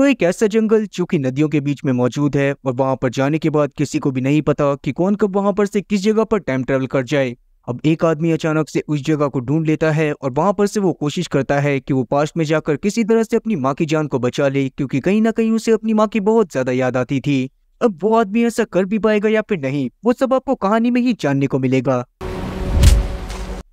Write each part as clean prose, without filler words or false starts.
तो एक ऐसा जंगल जो कि नदियों के बीच में मौजूद है और वहां पर जाने के बाद किसी को भी नहीं पता कि कौन कब वहां पर से किस जगह पर टाइम ट्रेवल कर जाए। अब एक आदमी अचानक से उस जगह को ढूंढ लेता है और वहां पर से वो कोशिश करता है कि वो पास्ट में जाकर किसी तरह से अपनी माँ की जान को बचा ले, क्योंकि कहीं ना कहीं उसे अपनी माँ की बहुत ज्यादा याद आती थी। अब वो आदमी ऐसा कर भी पाएगा या फिर नहीं, वो सब आपको कहानी में ही जानने को मिलेगा।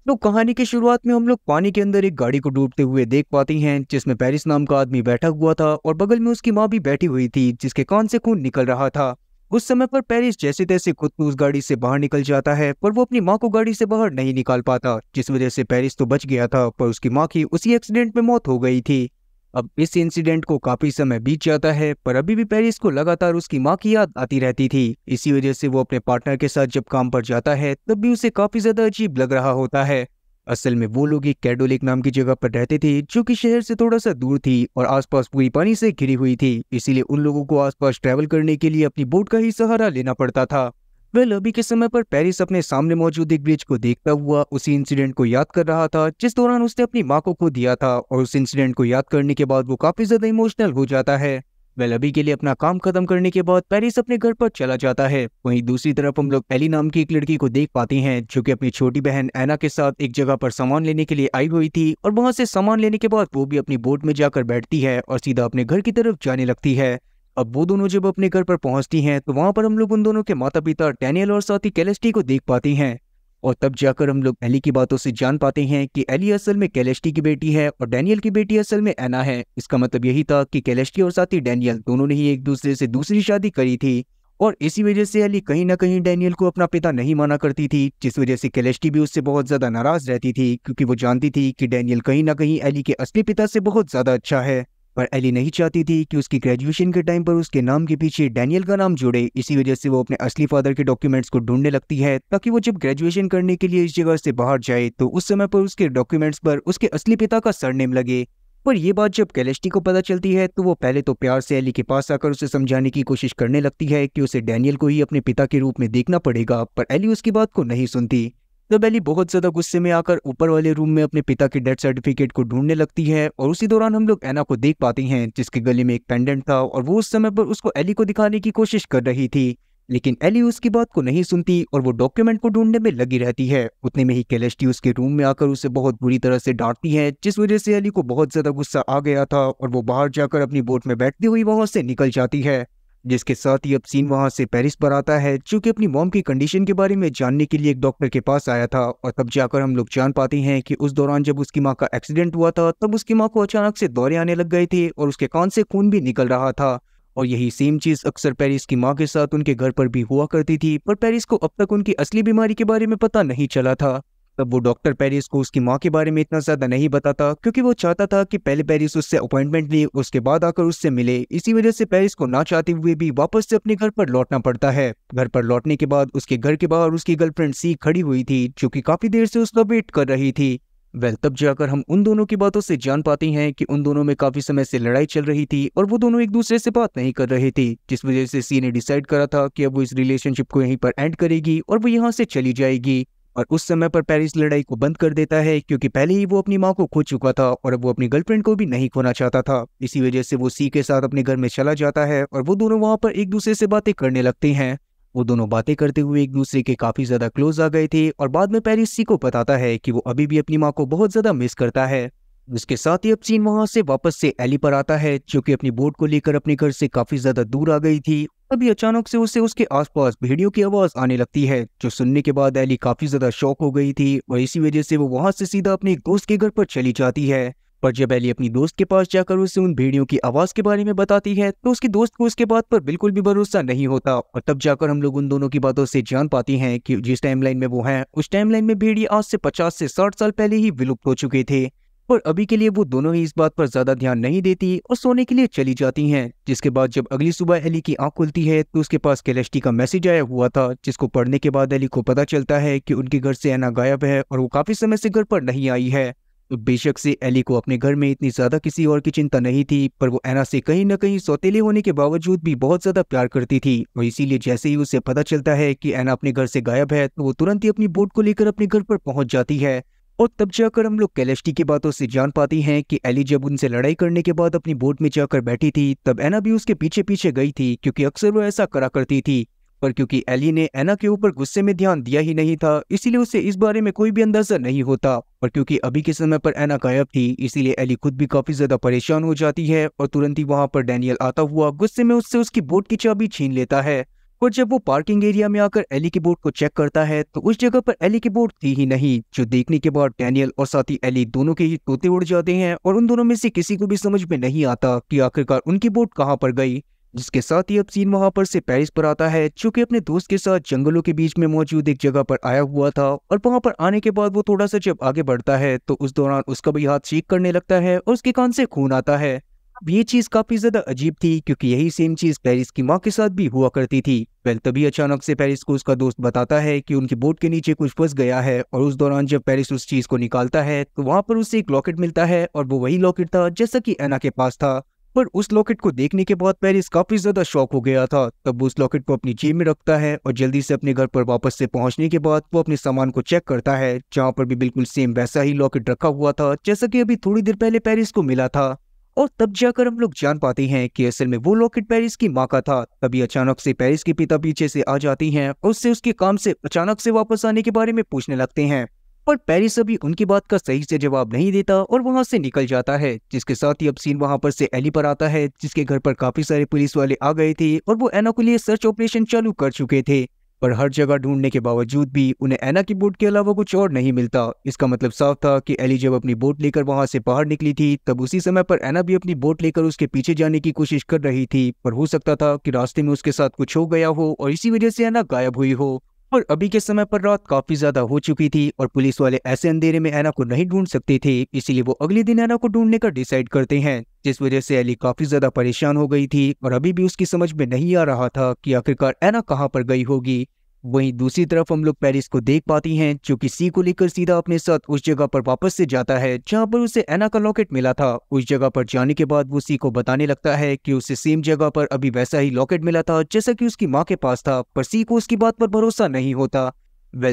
तो कहानी की शुरुआत में हम लोग पानी के अंदर एक गाड़ी को डूबते हुए देख पाती हैं, जिसमें पेरिस नाम का आदमी बैठा हुआ था और बगल में उसकी माँ भी बैठी हुई थी जिसके कान से खून निकल रहा था। उस समय पर पेरिस जैसे तैसे खुद को उस गाड़ी से बाहर निकल जाता है, पर वो अपनी माँ को गाड़ी से बाहर नहीं निकाल पाता, जिस वजह से पेरिस तो बच गया था पर उसकी माँ की उसी एक्सीडेंट में मौत हो गई थी। अब इस इंसिडेंट को काफी समय बीत जाता है पर अभी भी पेरिस को लगातार उसकी माँ की याद आती रहती थी। इसी वजह से वो अपने पार्टनर के साथ जब काम पर जाता है तब भी उसे काफी ज्यादा अजीब लग रहा होता है। असल में वो लोग एक कैडो लेक नाम की जगह पर रहते थे जो कि शहर से थोड़ा सा दूर थी और आसपास पूरी पानी से घिरी हुई थी, इसीलिए उन लोगों को आसपास ट्रैवल करने के लिए अपनी बोट का ही सहारा लेना पड़ता था। वेल, अभी के समय पर पेरिस अपने सामने मौजूद एक ब्रिज को देखता हुआ उसी इंसिडेंट को याद कर रहा था जिस दौरान उसने अपनी माँ को खो दिया था, और उस इंसिडेंट को याद करने के बाद वो काफी ज्यादा इमोशनल हो जाता है। वेल, अभी के लिए अपना काम खत्म करने के बाद पेरिस अपने घर पर चला जाता है। वहीं दूसरी तरफ हम लोग एली नाम की एक लड़की को देख पाते हैं जो कि अपनी छोटी बहन एना के साथ एक जगह पर सामान लेने के लिए आई हुई थी, और वहां से सामान लेने के बाद वो भी अपनी बोट में जाकर बैठती है और सीधा अपने घर की तरफ जाने लगती है। अब वो दोनों जब अपने घर पर पहुंचती हैं तो वहां पर हम लोग उन दोनों के माता पिता डैनियल और साथी कैलेस्टी को देख पाते हैं, और तब जाकर हम लोग एली की बातों से जान पाते हैं कि एली असल में कैलेस्टी की बेटी है और डैनियल की बेटी असल में एना है। इसका मतलब यही था कि कैलेस्टी और साथी डैनियल दोनों ने ही एक दूसरे से दूसरी शादी करी थी, और इसी वजह से एली कहीं ना कहीं डैनियल को अपना पिता नहीं माना करती थी, जिस वजह से कैलेस्टी भी उससे बहुत ज्यादा नाराज रहती थी क्योंकि वो जानती थी कि डैनियल कहीं ना कहीं एली के असली पिता से बहुत ज्यादा अच्छा है। पर एली नहीं चाहती थी कि उसकी ग्रेजुएशन के टाइम पर उसके नाम के पीछे डैनियल का नाम जुड़े, इसी वजह से वो अपने असली फादर के डॉक्यूमेंट्स को ढूंढने लगती है ताकि वो जब ग्रेजुएशन करने के लिए इस जगह से बाहर जाए तो उस समय पर उसके डॉक्यूमेंट्स पर उसके असली पिता का सरनेम लगे। पर यह बात जब कैलेस्टी को पता चलती है तो वो पहले तो प्यार से एली के पास आकर उसे समझाने की कोशिश करने लगती है कि उसे डैनियल को ही अपने पिता के रूप में देखना पड़ेगा, पर एली उसकी बात को नहीं सुनती। तब एली बहुत ज्यादा गुस्से में आकर ऊपर वाले रूम में अपने पिता के डेथ सर्टिफिकेट को ढूंढने लगती है, और उसी दौरान हम लोग एना को देख पाते हैं जिसके गले में एक पेंडेंट था और वो उस समय पर उसको एली को दिखाने की कोशिश कर रही थी, लेकिन एली उसकी बात को नहीं सुनती और वो डॉक्यूमेंट को ढूंढने में लगी रहती है। उतने में ही कैलेस्टी उसके रूम में आकर उसे बहुत बुरी तरह से डांटती है, जिस वजह से एली को बहुत ज्यादा गुस्सा आ गया था और वो बाहर जाकर अपनी बोट में बैठती हुई वहां से निकल जाती है। जिसके साथ ही अब सीन वहां से पेरिस पर आता है जो कि अपनी मॉम की कंडीशन के बारे में जानने के लिए एक डॉक्टर के पास आया था, और तब जाकर हम लोग जान पाते हैं कि उस दौरान जब उसकी माँ का एक्सीडेंट हुआ था तब उसकी माँ को अचानक से दौरे आने लग गए थे और उसके कान से खून भी निकल रहा था, और यही सेम चीज अक्सर पेरिस की माँ के साथ उनके घर पर भी हुआ करती थी, पर पेरिस को अब तक उनकी असली बीमारी के बारे में पता नहीं चला था। तब वो डॉक्टर पेरिस को उसकी माँ के बारे में इतना ज़्यादा नहीं बताता क्योंकि वो चाहता था कि पहले पेरिस उससे अपॉइंटमेंट ले उसके बाद आकर उससे मिले, इसी वजह से पेरिस को ना चाहते हुए भी वापस से अपने घर पर लौटना पड़ता है। घर पर लौटने के बाद उसके घर के बाहर उसकी गर्लफ्रेंड सी खड़ी हुई थी जो कि काफ़ी देर से उसका वेट कर रही थी। वेल, तब जाकर हम उन दोनों की बातों से जान पाते हैं कि उन दोनों में काफ़ी समय से लड़ाई चल रही थी और वो दोनों एक दूसरे से बात नहीं कर रहे थे, जिस वजह से सी ने डिसाइड करा था कि अब वो इस रिलेशनशिप को यहीं पर एंड करेगी और वो यहाँ से चली जाएगी, और उस समय पर पेरिस लड़ाई को बंद कर देता है क्योंकि पहले ही वो अपनी माँ को खो चुका था और अब वो अपनी गर्लफ्रेंड को भी नहीं खोना चाहता था। इसी वजह से वो सी के साथ अपने घर में चला जाता है और वो दोनों वहाँ पर एक दूसरे से बातें करने लगते हैं। वो दोनों बातें करते हुए एक दूसरे के काफ़ी ज़्यादा क्लोज आ गए थे, और बाद में पेरिस सी को बताता है कि वो अभी भी अपनी माँ को बहुत ज़्यादा मिस करता है। उसके साथ ही अब सीन वहाँ से वापस से एली पर आता है जो कि अपनी बोट को लेकर अपने घर से काफ़ी ज़्यादा दूर आ गई थी। तभी अचानक से उसे उसके आसपास भेड़ियों की आवाज़ आने लगती है, जो सुनने के बाद एली काफ़ी ज़्यादा शॉक हो गई थी और इसी वजह से वो वहाँ से सीधा अपने दोस्त के घर पर चली जाती है। पर जब एली अपनी दोस्त के पास जाकर उसे उन भेड़ियों की आवाज़ के बारे में बताती है तो उसकी दोस्त को उसके बात पर बिल्कुल भी भरोसा नहीं होता, और तब जाकर हम लोग उन दोनों की बातों से जान पाती हैं कि जिस टाइमलाइन में वो हैं उस टाइमलाइन में भेड़िए आज से 50 से 60 साल पहले ही विलुप्त हो चुके थे। पर अभी के लिए वो दोनों ही इस बात पर ज़्यादा ध्यान नहीं देती और सोने के लिए चली जाती हैं, जिसके बाद जब अगली सुबह एली की आंख खुलती है तो उसके पास कैलेस्टी का मैसेज आया हुआ था, जिसको पढ़ने के बाद एली को पता चलता है कि उनके घर से एना गायब है और वो काफ़ी समय से घर पर नहीं आई है। तो बेशक से एली को अपने घर में इतनी ज़्यादा किसी और की चिंता नहीं थी, पर वो एना से कहीं ना कहीं सौतेले होने के बावजूद भी बहुत ज़्यादा प्यार करती थी, और इसीलिए जैसे ही उसे पता चलता है कि एना अपने घर से गायब है तो वो तुरंत ही अपनी बोट को लेकर अपने घर पर पहुँच जाती है। और तब जाकर हम लोग कैलेस्टी की बातों से जान पाती हैं कि एली जब उनसे लड़ाई करने के बाद अपनी बोट में जाकर बैठी थी तब एना भी उसके पीछे पीछे गई थी, क्योंकि अक्सर वो ऐसा करा करती थी। पर क्योंकि एली ने एना के ऊपर गुस्से में ध्यान दिया ही नहीं था, इसीलिए उसे इस बारे में कोई भी अंदाजा नहीं होता। और क्योंकि अभी के समय पर एना गायब थी, इसीलिए एली खुद भी काफी ज्यादा परेशान हो जाती है और तुरंत ही वहां पर डैनियल आता हुआ गुस्से में उससे उसकी बोट की चाबी छीन लेता है। और जब वो पार्किंग एरिया में आकर एली की बोट को चेक करता है तो उस जगह पर एली की बोट थी ही नहीं, जो देखने के बाद डैनियल और साथ ही एली दोनों के ही तोते उड़ जाते हैं और उन दोनों में से किसी को भी समझ में नहीं आता कि आखिरकार उनकी बोट कहाँ पर गई। जिसके साथ ही अब सीन वहां पर से पेरिस पर आता है, जो कि अपने दोस्त के साथ जंगलों के बीच में मौजूद एक जगह पर आया हुआ था। और वहां पर आने के बाद वो थोड़ा सा जब आगे बढ़ता है तो उस दौरान उसका भी हाथ शेक करने लगता है और उसके कान से खून आता है। अब ये चीज काफी ज्यादा अजीब थी, क्योंकि यही सेम चीज पेरिस की माँ के साथ भी हुआ करती थी। तभी अचानक से पेरिस को उसका दोस्त बताता है कि उनकी बोट के नीचे कुछ फंस गया है। और उस दौरान जब पेरिस उस चीज को निकालता है तो वहां पर उसे एक लॉकेट मिलता है और वो वही लॉकेट था जैसा कि एना के पास था। पर उस लॉकेट को देखने के बाद पेरिस काफी ज्यादा शॉक हो गया था। तब उस लॉकेट को अपनी जेब में रखता है और जल्दी से अपने घर पर वापस से पहुंचने के बाद वो अपने सामान को चेक करता है, जहां पर भी बिल्कुल सेम वैसा ही लॉकेट रखा हुआ था जैसा कि अभी थोड़ी देर पहले पेरिस को मिला था। और तब जाकर हम लोग जान पाते हैं कि असल में वो लॉकेट पेरिस की माँ का था। तभी अचानक से पेरिस के पिता पीछे से आ जाती है और उससे उसके काम से अचानक से वापस आने के बारे में पूछने लगते हैं। पर पेरिस अभी उनकी बात का सही से जवाब नहीं देता और वहां से निकल जाता है। जिसके साथ ही अब सीन वहां पर से एली पर आता है, जिसके घर पर काफी सारे पुलिस वाले आ गए थे और वो एना के लिए सर्च ऑपरेशन चालू कर चुके थे। पर हर जगह ढूंढने के बावजूद भी उन्हें एना की बोट के अलावा कुछ और नहीं मिलता। इसका मतलब साफ था कि एली जब अपनी बोट लेकर वहां से बाहर निकली थी तब उसी समय पर एना भी अपनी बोट लेकर उसके पीछे जाने की कोशिश कर रही थी। पर हो सकता था कि रास्ते में उसके साथ कुछ हो गया हो और इसी वजह से एना गायब हुई हो। और अभी के समय पर रात काफी ज्यादा हो चुकी थी और पुलिस वाले ऐसे अंधेरे में एना को नहीं ढूंढ सकते थे, इसीलिए वो अगले दिन एना को ढूंढने का डिसाइड करते हैं। जिस वजह से एली काफी ज्यादा परेशान हो गई थी और अभी भी उसकी समझ में नहीं आ रहा था कि आखिरकार एना कहाँ पर गई होगी। वहीं दूसरी तरफ हम लोग पेरिस को देख पाती हैं, जो कि सी को लेकर सीधा अपने साथ उस जगह पर वापस से जाता है जहाँ पर उसे एना का लॉकेट मिला था। उस जगह पर जाने के बाद वो सी को बताने लगता है कि उसे सेम जगह पर अभी वैसा ही लॉकेट मिला था जैसा कि उसकी माँ के पास था। पर सी को उसकी बात पर भरोसा नहीं होता।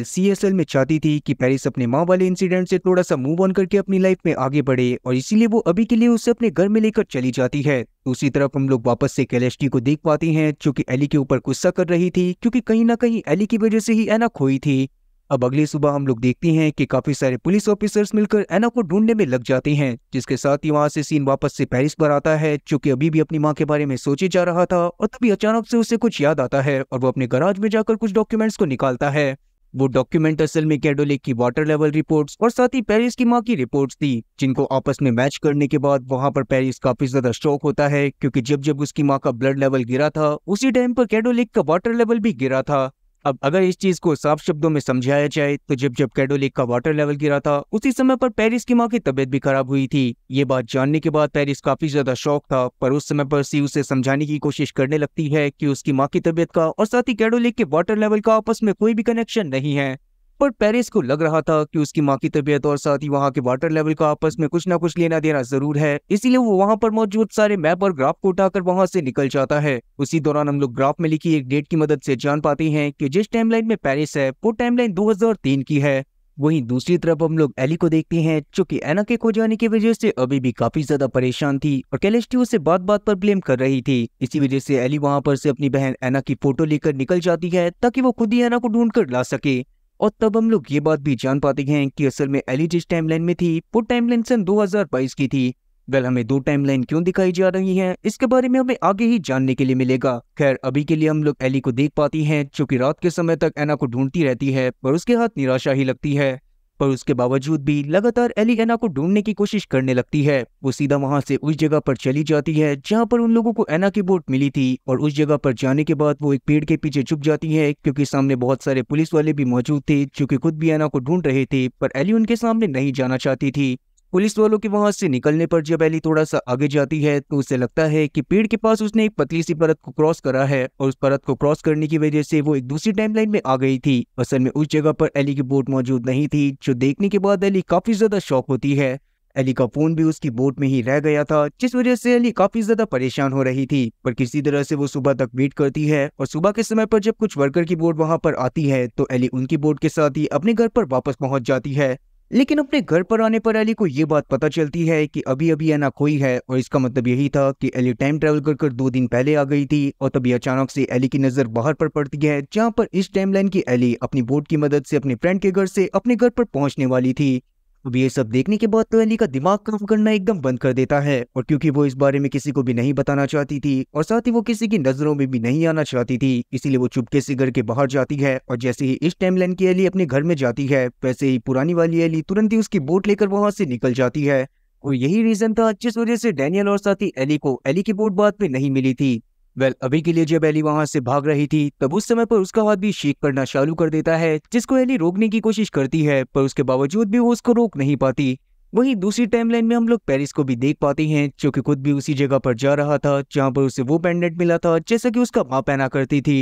सी असल में चाहती थी कि पेरिस अपने माँ वाले इंसिडेंट से थोड़ा सा मूव ऑन करके अपनी लाइफ में आगे बढ़े और इसीलिए वो अभी के लिए उसे अपने घर में लेकर चली जाती है। दूसरी तरफ हम लोग वापस से कैलेस्टी को देख पाती हैं, जो कि एली के ऊपर गुस्सा कर रही थी, क्योंकि कहीं ना कहीं एली की वजह से ही एना खोई थी। अब अगली सुबह हम लोग देखते हैं कि काफी सारे पुलिस ऑफिसर्स मिलकर एना को ढूंढने में लग जाते हैं। जिसके साथ ही वहां से सीन वापस से पेरिस पर आता है, जो कि अभी भी अपनी माँ के बारे में सोचे जा रहा था। और तभी अचानक से उसे कुछ याद आता है और वो अपने गैराज में जाकर कुछ डॉक्यूमेंट्स को निकालता है। वो डॉक्यूमेंट असल में कैडो लेक की वाटर लेवल रिपोर्ट्स और साथ ही पेरिस की माँ की रिपोर्ट्स थी, जिनको आपस में मैच करने के बाद वहाँ पर पेरिस काफी ज्यादा शॉक होता है, क्योंकि जब जब उसकी माँ का ब्लड लेवल गिरा था उसी टाइम पर कैडो लेक का वाटर लेवल भी गिरा था। अब अगर इस चीज को साफ शब्दों में समझाया जाए तो जब जब कैडो लेक का वाटर लेवल गिरा था उसी समय पर पेरिस की माँ की तबीयत भी खराब हुई थी। ये बात जानने के बाद पेरिस काफी ज्यादा शॉक था। पर उस समय पर सी उसे समझाने की कोशिश करने लगती है कि उसकी माँ की तबीयत का और साथ ही कैडो लेक के वाटर लेवल का आपस में कोई भी कनेक्शन नहीं है। पर पेरिस को लग रहा था कि उसकी माँ की तबीयत और साथ ही वहाँ के वाटर लेवल का आपस में कुछ ना कुछ लेना देना जरूर है, इसीलिए वो वहाँ पर मौजूद सारे मैप और ग्राफ को उठाकर वहाँ से निकल जाता है। उसी दौरान हम लोग ग्राफ में लिखी एक डेट की मदद से जान पाते हैं कि जिस टाइमलाइन में पेरिस है वो टाइमलाइन 2003 की है। वहीं दूसरी तरफ हम लोग एली को देखते हैं, जो कि एना के खो जाने की वजह से अभी भी काफी ज्यादा परेशान थी और कैलेस्टी उसे बात बात पर ब्लेम कर रही थी। इसी वजह से एली वहाँ पर से अपनी बहन एना की फोटो लेकर निकल जाती है ताकि वो खुद ही एना को ढूंढ कर ला सके। और तब हम लोग ये बात भी जान पाते हैं कि असल में एली जिस टाइमलाइन में थी वो टाइमलाइन सन 2022 की थी। वेल हमें दो टाइमलाइन क्यों दिखाई जा रही है इसके बारे में हमें आगे ही जानने के लिए मिलेगा। खैर अभी के लिए हम लोग एली को देख पाती हैं, जो कि रात के समय तक एना को ढूंढती रहती है पर उसके हाथ निराशा ही लगती है। पर उसके बावजूद भी लगातार एली एना को ढूंढने की कोशिश करने लगती है। वो सीधा वहां से उस जगह पर चली जाती है जहां पर उन लोगों को एना की बोट मिली थी। और उस जगह पर जाने के बाद वो एक पेड़ के पीछे छुप जाती है, क्योंकि सामने बहुत सारे पुलिस वाले भी मौजूद थे जो कि खुद भी एना को ढूंढ रहे थे। पर एली उनके सामने नहीं जाना चाहती थी। पुलिस वालों के वहां से निकलने पर जब एली थोड़ा सा आगे जाती है तो उसे लगता है कि पेड़ के पास उसने एक पतली सी परत को क्रॉस करा है और उस परत को क्रॉस करने की वजह से वो एक दूसरी टाइमलाइन में आ गई थी। असल में उस जगह पर एली की बोट मौजूद नहीं थी, जो देखने के बाद एली काफी ज्यादा शॉक होती है। एली का फोन भी उसकी बोट में ही रह गया था, जिस वजह से एली काफी ज्यादा परेशान हो रही थी। पर किसी तरह से वो सुबह तक वेट करती है और सुबह के समय पर जब कुछ वर्कर की बोट वहां पर आती है तो एली उनकी बोट के साथ ही अपने घर पर वापस पहुंच जाती है। लेकिन अपने घर पर आने पर एली को ये बात पता चलती है कि अभी अभी एना खोई है और इसका मतलब यही था कि एली टाइम ट्रैवल कर कर 2 दिन पहले आ गई थी। और तभी अचानक से एली की नज़र बाहर पर पड़ती है जहाँ पर इस टाइमलाइन की एली अपनी बोट की मदद से अपने फ्रेंड के घर से अपने घर पर पहुँचने वाली थी। अब ये सब देखने के बाद तो एली का दिमाग काम करना एकदम बंद कर देता है और क्योंकि वो इस बारे में किसी को भी नहीं बताना चाहती थी और साथ ही वो किसी की नज़रों में भी नहीं आना चाहती थी, इसीलिए वो चुपके से घर के बाहर जाती है। और जैसे ही इस टाइमलाइन की एली अपने घर में जाती है वैसे ही पुरानी वाली एली तुरंत ही उसकी बोट लेकर वहाँ से निकल जाती है। और यही रीज़न था जिस वजह से डैनियल और साथ ही एली को एली की बोट बाद में नहीं मिली थी। वेल, अभी के लिए जब एली वहाँ से भाग रही थी तब उस समय पर उसका हाथ भी शेक करना चालू कर देता है, जिसको एली रोकने की कोशिश करती है पर उसके बावजूद भी वो उसको रोक नहीं पाती। वहीं दूसरी टाइमलाइन में हम लोग पेरिस को भी देख पाते हैं जो कि खुद भी उसी जगह पर जा रहा था जहाँ पर उसे वो पेंडेंट मिला था जैसा कि उसका माँ पहना करती थी।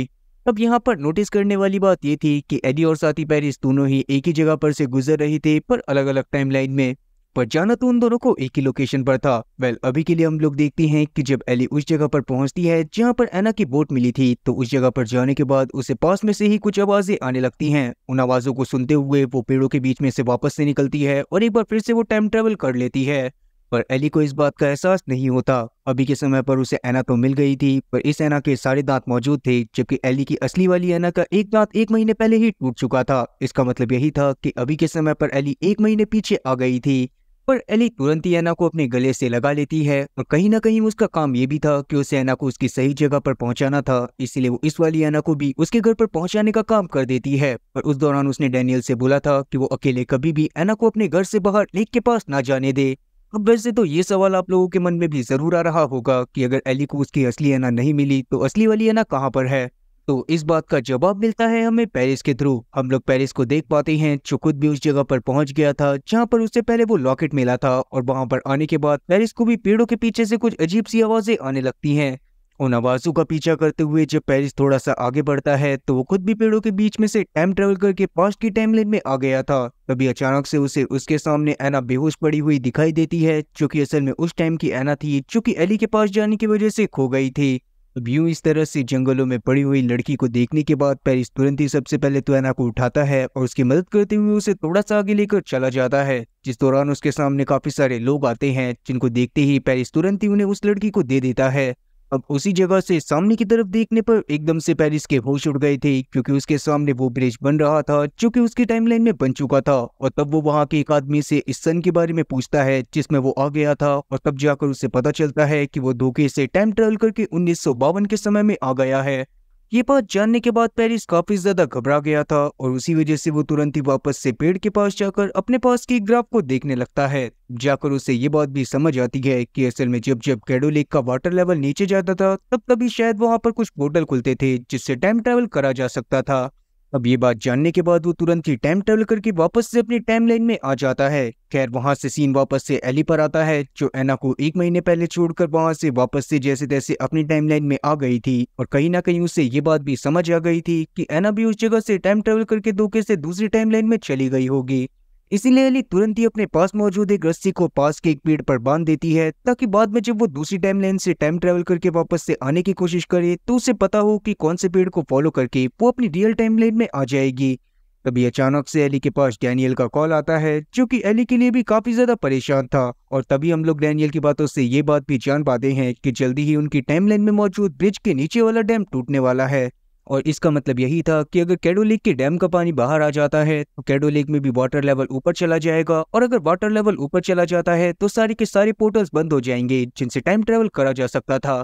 अब यहाँ पर नोटिस करने वाली बात ये थी कि एली और साथ ही पेरिस दोनों ही एक ही जगह पर से गुजर रहे थे पर अलग अलग टाइमलाइन में, पर जाना तो उन दोनों को एक ही लोकेशन पर था। वेल, अभी के लिए हम लोग देखते हैं कि जब एली उस जगह पर पहुंचती है जहां पर एना की बोट मिली थी तो उस जगह पर जाने के बाद उसे पास में से ही कुछ आवाज़ें आने लगती हैं। उन आवाज़ों को सुनते हुए वो पेड़ों के बीच में से वापस से निकलती है और एक बार फिर से वो टाइम ट्रेवल कर लेती है, पर एली को इस बात का एहसास नहीं होता। अभी के समय पर उसे एना तो मिल गई थी पर इस एना के सारे दांत मौजूद थे जबकि एली की असली वाली एना का एक दांत 1 महीने पहले ही टूट चुका था। इसका मतलब यही था कि अभी के समय पर एली 1 महीने पीछे आ गई थी। पर एली तुरंत ही एना को अपने गले से लगा लेती है और कहीं ना कहीं उसका काम ये भी था कि उसे एना को उसकी सही जगह पर पहुंचाना था, इसीलिए वो इस वाली एना को भी उसके घर पर पहुंचाने का काम कर देती है। पर उस दौरान उसने डैनियल से बोला था कि वो अकेले कभी भी एना को अपने घर से बाहर लेक के पास ना जाने दे। अब वैसे तो ये सवाल आप लोगों के मन में भी ज़रूर आ रहा होगा कि अगर एली को उसकी असली एना नहीं मिली तो असली वाली एना कहाँ पर है, तो इस बात का जवाब मिलता है हमें पेरिस के थ्रू। हम लोग पेरिस को देख पाते हैं जो खुद भी उस जगह पर पहुंच गया था जहां पर उससे पहले वो लॉकेट मिला था और वहां पर आने के बाद पेरिस को भी पेड़ों के पीछे से कुछ अजीब सी आवाज़ें आने लगती हैं। उन आवाज़ों का पीछा करते हुए जब पेरिस थोड़ा सा आगे बढ़ता है तो वो खुद भी पेड़ों के बीच में से टाइम ट्रेवल करके पास्ट की टाइमलाइन में आ गया था। तभी अचानक से उसे उसके सामने एना बेहोश पड़ी हुई दिखाई देती है जो कि असल में उस टाइम की एना थी जो कि एली के पास जाने की वजह से खो गई थी। अब यूँ इस तरह से जंगलों में पड़ी हुई लड़की को देखने के बाद पेरिस तुरंत ही सबसे पहले तो एना को उठाता है और उसकी मदद करते हुए उसे थोड़ा सा आगे लेकर चला जाता है, जिस दौरान उसके सामने काफ़ी सारे लोग आते हैं जिनको देखते ही पेरिस तुरंत ही उन्हें उस लड़की को दे देता है। अब उसी जगह से सामने की तरफ देखने पर एकदम से पेरिस के होश उड़ गए थे क्योंकि उसके सामने वो ब्रिज बन रहा था जो कि उसकी टाइमलाइन में बन चुका था। और तब वो वहाँ के एक आदमी से इस सन के बारे में पूछता है जिसमें वो आ गया था और तब जाकर उसे पता चलता है कि वो धोखे से टाइम ट्रेवल करके 1952 के समय में आ गया है। ये बात जानने के बाद पेरिस काफ़ी ज़्यादा घबरा गया था और उसी वजह से वो तुरंत ही वापस से पेड़ के पास जाकर अपने पास की ग्राफ को देखने लगता है। जाकर उसे ये बात भी समझ आती है कि असल में जब जब कैडो लेक का वाटर लेवल नीचे जाता था तब तभी शायद वहाँ पर कुछ पोर्टल खुलते थे जिससे टाइम ट्रैवल करा जा सकता था। अब ये बात जानने के बाद वो तुरंत ही टाइम ट्रैवल करके वापस से अपनी टाइमलाइन में आ जाता है। खैर, वहाँ से सीन वापस से एली पर आता है जो एना को 1 महीने पहले छोड़कर वहाँ से वापस से जैसे तैसे अपनी टाइमलाइन में आ गई थी और कहीं ना कहीं उसे ये बात भी समझ आ गई थी कि एना भी उस जगह से टाइम ट्रैवल करके धोखे से दूसरी टाइमलाइन में चली गई होगी। इसीलिए एली तुरंत ही अपने पास मौजूद एक रस्सी को पास के एक पेड़ पर बांध देती है ताकि बाद में जब वो दूसरी टाइमलाइन से टाइम ट्रैवल करके वापस से आने की कोशिश करे तो उसे पता हो कि कौन से पेड़ को फॉलो करके वो अपनी रियल टाइमलाइन में आ जाएगी। तभी अचानक से एली के पास डैनियल का कॉल आता है जो कि एली के लिए भी काफ़ी ज़्यादा परेशान था। और तभी हम लोग डैनियल की बातों से ये बात भी जान पाते हैं कि जल्दी ही उनकी टाइमलाइन में मौजूद ब्रिज के नीचे वाला डैम टूटने वाला है और इसका मतलब यही था कि अगर कैडो लेक के डैम का पानी बाहर आ जाता है तो कैडो लेक में भी वाटर लेवल ऊपर चला जाएगा और अगर वाटर लेवल ऊपर चला जाता है तो सारे के सारे पोर्टल्स बंद हो जाएंगे जिनसे टाइम ट्रैवल करा जा सकता था।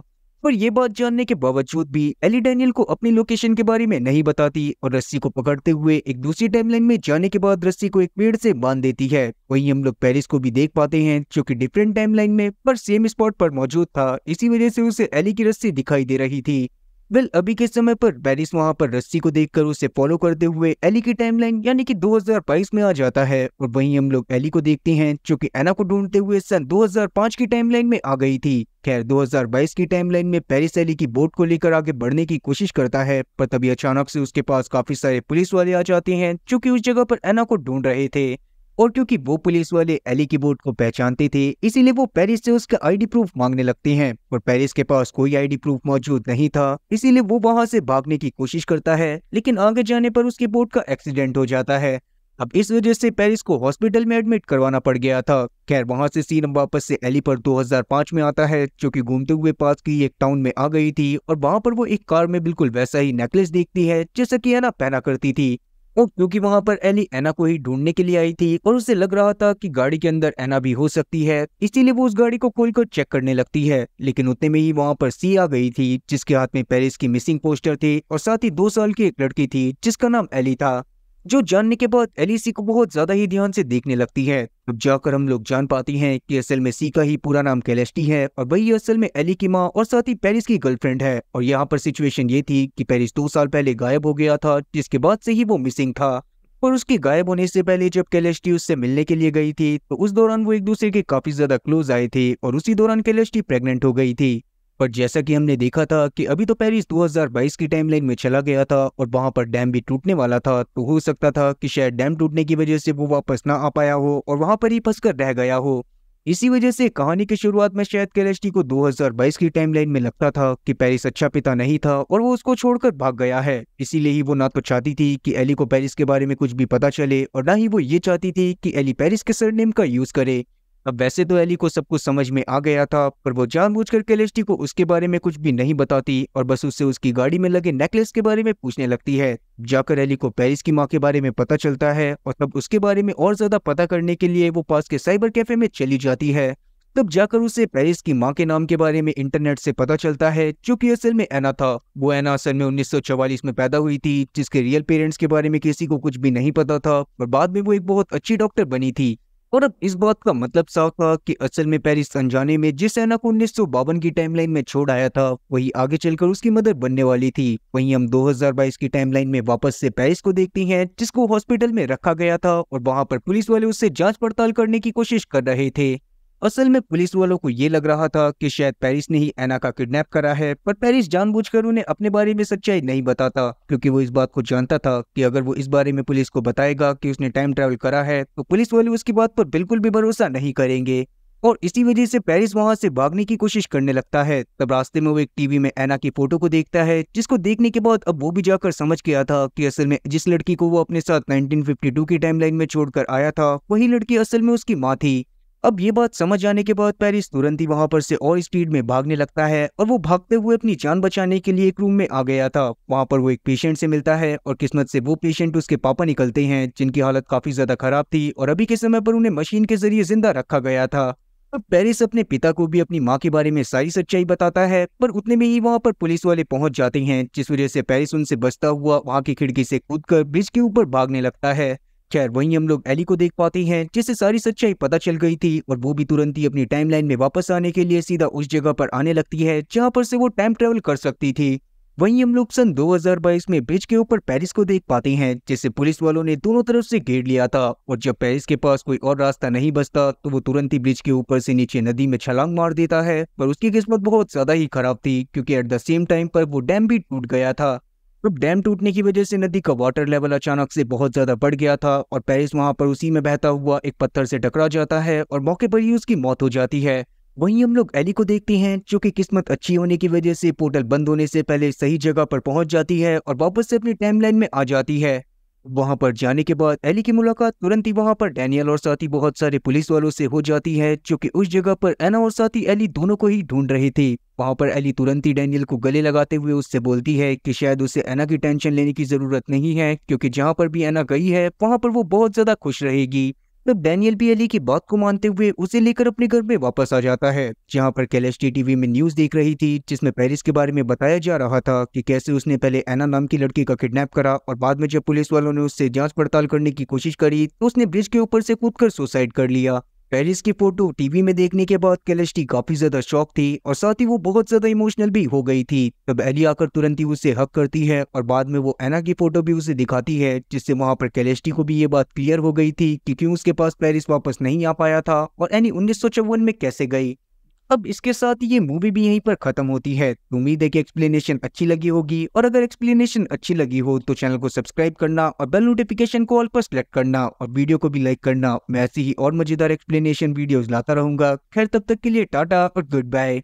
पर यह बात जानने के बावजूद भी एली डैनियल को अपनी लोकेशन के बारे में नहीं बताती और रस्सी को पकड़ते हुए एक दूसरी टाइमलाइन में जाने के बाद रस्सी को एक पेड़ से बांध देती है। वहीं हम लोग पेरिस को भी देख पाते हैं जो कि डिफरेंट टाइमलाइन में पर सेम स्पॉट पर मौजूद था, इसी वजह से उसे एली की रस्सी दिखाई दे रही थी। वेल, अभी के समय पर पेरिस वहाँ पर रस्सी को देखकर उसे फॉलो करते हुए एली की टाइमलाइन यानी कि 2022 में आ जाता है। और वहीं हम लोग एली को देखते हैं जो कि एना को ढूंढते हुए सन 2005 की टाइमलाइन में आ गई थी। खैर, 2022 की टाइमलाइन में पेरिस एली की बोट को लेकर आगे बढ़ने की कोशिश करता है पर तभी अचानक से उसके पास काफ़ी सारे पुलिस वाले आ जाते हैं जो कि उस जगह पर एना को ढूंढ रहे थे। और क्योंकि वो पुलिस वाले एली की बोट को पहचानते थे इसीलिए वो पेरिस से उसका आईडी प्रूफ मांगने लगते हैं और पेरिस के पास कोई आईडी प्रूफ मौजूद नहीं था, इसीलिए वो वहां से भागने की कोशिश करता है लेकिन आगे जाने पर उसकी बोट का एक्सीडेंट हो जाता है। अब इस वजह से पेरिस को हॉस्पिटल में एडमिट करवाना पड़ गया था। खैर वहां से सीन वापस से एली पर 2005 में आता है जो कि घूमते हुए पास की एक टाउन में आ गई थी और वहां पर वो एक कार में बिल्कुल वैसा ही नेकलेस देखती है जैसा कि एना पहना करती थी। और क्योंकि वहां पर एली एना को ही ढूंढने के लिए आई थी और उसे लग रहा था कि गाड़ी के अंदर एना भी हो सकती है, इसीलिए वो उस गाड़ी को खोलकर चेक करने लगती है। लेकिन उतने में ही वहां पर सी आ गई थी जिसके हाथ में पेरिस की मिसिंग पोस्टर थी और साथ ही 2 साल की एक लड़की थी जिसका नाम एली था। जो जानने के बाद एली सी को बहुत ज्यादा ही ध्यान से देखने लगती है। अब जाकर हम लोग जान पाती हैं कि असल में सी का ही पूरा नाम कैलेस्टी है और वही असल में एली की माँ और साथ ही पेरिस की गर्लफ्रेंड है। और यहाँ पर सिचुएशन ये थी कि पेरिस 2 साल पहले गायब हो गया था जिसके बाद से ही वो मिसिंग था। और उसके गायब होने से पहले जब कैलेस्टी उससे मिलने के लिए गई थी तो उस दौरान वो एक दूसरे के काफी ज्यादा क्लोज आए थे और उसी दौरान कैलेस्टी प्रेगनेंट हो गई थी। पर जैसा कि हमने देखा था कि अभी तो पेरिस 2022 की टाइमलाइन में चला गया था और वहां पर डैम भी टूटने वाला था, तो हो सकता था कि शायद डैम टूटने की वजह से वो वापस ना आ पाया हो और वहां पर ही फंसकर रह गया हो। इसी वजह से कहानी की शुरुआत में शायद कैलेस्टी को 2022 की टाइमलाइन में लगता था कि पेरिस अच्छा पिता नहीं था और वो उसको छोड़कर भाग गया है। इसीलिए ही वो ना तो चाहती थी कि एली को पेरिस के बारे में कुछ भी पता चले और ना ही वो ये चाहती थी कि एली पेरिस के सरनेम का यूज करे। अब वैसे तो एली को सब कुछ समझ में आ गया था पर वो जानबूझकर कैलेस्टी को उसके बारे में कुछ भी नहीं बताती और बस उससे उसकी गाड़ी में लगे नेकलेस के बारे में पूछने लगती है। जाकर एली को पेरिस की माँ के बारे में पता चलता है और तब उसके बारे में और ज्यादा पता करने के लिए वो पास के साइबर कैफे में चली जाती है। तब जाकर उसे पेरिस की माँ के नाम के बारे में इंटरनेट से पता चलता है जो कि असल में एना था। वो एना असल में 1944 में पैदा हुई थी जिसके रियल पेरेंट्स के बारे में किसी को कुछ भी नहीं पता था और बाद में वो एक बहुत अच्छी डॉक्टर बनी थी। और अब इस बात का मतलब साफ था कि असल में पेरिस अनजाने में जिस एना को 1952 की टाइमलाइन में छोड़ आया था वही आगे चलकर उसकी मदर बनने वाली थी। वहीं हम 2022 की टाइमलाइन में वापस से पेरिस को देखती हैं जिसको हॉस्पिटल में रखा गया था और वहां पर पुलिस वाले उससे जांच पड़ताल करने की कोशिश कर रहे थे। असल में पुलिस वालों को ये लग रहा था कि शायद पेरिस ने ही एना का किडनैप करा है, पर पेरिस जानबूझकर उन्हें अपने बारे में सच्चाई नहीं बताता क्योंकि वो इस बात को जानता था कि अगर वो इस बारे में पुलिस को बताएगा कि उसने टाइम ट्रैवल करा है तो पुलिस वाले उसकी बात पर बिल्कुल भी भरोसा नहीं करेंगे। और इसी वजह से पेरिस वहां से भागने की कोशिश करने लगता है। तब रास्ते में वो एक टीवी में एना की फोटो को देखता है जिसको देखने के बाद अब वो भी जाकर समझ गया था कि असल में जिस लड़की को वो अपने साथ 1952 की टाइमलाइन में छोड़कर आया था वही लड़की असल में उसकी माँ थी। अब ये बात समझ आने के बाद पेरिस तुरंत ही वहां पर से और स्पीड में भागने लगता है और वो भागते हुए अपनी जान बचाने के लिए एक रूम में आ गया था। वहां पर वो एक पेशेंट से मिलता है और किस्मत से वो पेशेंट उसके पापा निकलते हैं जिनकी हालत काफी ज्यादा खराब थी और अभी के समय पर उन्हें मशीन के जरिए जिंदा रखा गया था। अब पेरिस अपने पिता को भी अपनी माँ के बारे में सारी सच्चाई बताता है पर उतने में ही वहाँ पर पुलिस वाले पहुंच जाते हैं जिस वजह से पेरिस उनसे बचता हुआ वहाँ की खिड़की से कूदकर ब्रिज के ऊपर भागने लगता है। खैर वहीं हम लोग एली को देख पाते हैं जिसे सारी सच्चाई पता चल गई थी और वो भी तुरंत ही अपनी टाइमलाइन में वापस आने के लिए सीधा उस जगह पर आने लगती है जहां पर से वो टाइम ट्रेवल कर सकती थी। वहीं हम लोग सन 2022 में ब्रिज के ऊपर पेरिस को देख पाते हैं जिसे पुलिस वालों ने दोनों तरफ से घेर लिया था और जब पेरिस के पास कोई और रास्ता नहीं बचता तो वो तुरंत ही ब्रिज के ऊपर से नीचे नदी में छलांग मार देता है। पर उसकी किस्मत बहुत ज्यादा ही खराब थी क्योंकि एट द सेम टाइम पर वो डैम भी टूट गया था। अब डैम टूटने की वजह से नदी का वाटर लेवल अचानक से बहुत ज्यादा बढ़ गया था और पेरिस वहां पर उसी में बहता हुआ एक पत्थर से टकरा जाता है और मौके पर ही उसकी मौत हो जाती है। वहीं हम लोग एली को देखते हैं जो कि किस्मत अच्छी होने की वजह से पोर्टल बंद होने से पहले सही जगह पर पहुंच जाती है और वापस से अपनी टाइमलाइन में आ जाती है। वहां पर जाने के बाद एली की मुलाकात तुरंत ही वहां पर डैनियल और साथ ही बहुत सारे पुलिस वालों से हो जाती है जो कि उस जगह पर एना और साथ ही एली दोनों को ही ढूंढ रही थी। वहां पर एली तुरंत ही डैनियल को गले लगाते हुए उससे बोलती है कि शायद उसे एना की टेंशन लेने की जरूरत नहीं है क्योंकि जहां पर भी एना गई है वहां पर वो बहुत ज्यादा खुश रहेगी। तब डैनियल भी एली की बात को मानते हुए उसे लेकर अपने घर में वापस आ जाता है जहां पर कैलेस्टी टीवी में न्यूज देख रही थी जिसमें पेरिस के बारे में बताया जा रहा था कि कैसे उसने पहले एना नाम की लड़की का किडनैप करा और बाद में जब पुलिस वालों ने उससे जांच पड़ताल करने की कोशिश करी तो उसने ब्रिज के ऊपर से कूदकर सुसाइड कर लिया। पेरिस की फोटो टीवी में देखने के बाद कैलेस्टी काफी ज्यादा शॉक थी और साथ ही वो बहुत ज्यादा इमोशनल भी हो गई थी। तब एली आकर तुरंत ही उसे हक करती है और बाद में वो एना की फोटो भी उसे दिखाती है जिससे वहां पर कैलेस्टी को भी ये बात क्लियर हो गई थी कि क्यों उसके पास पेरिस वापस नहीं आ पाया था और एनी 1954 में कैसे गई। अब इसके साथ ये मूवी भी यहीं पर खत्म होती है। उम्मीद है कि एक्सप्लेनेशन अच्छी लगी होगी और अगर एक्सप्लेनेशन अच्छी लगी हो तो चैनल को सब्सक्राइब करना और बेल नोटिफिकेशन को ऑल पर सेलेक्ट करना और वीडियो को भी लाइक करना। मैं ऐसी ही और मजेदार एक्सप्लेनेशन वीडियोस लाता रहूंगा। खैर तब तक के लिए टाटा और गुड बाय।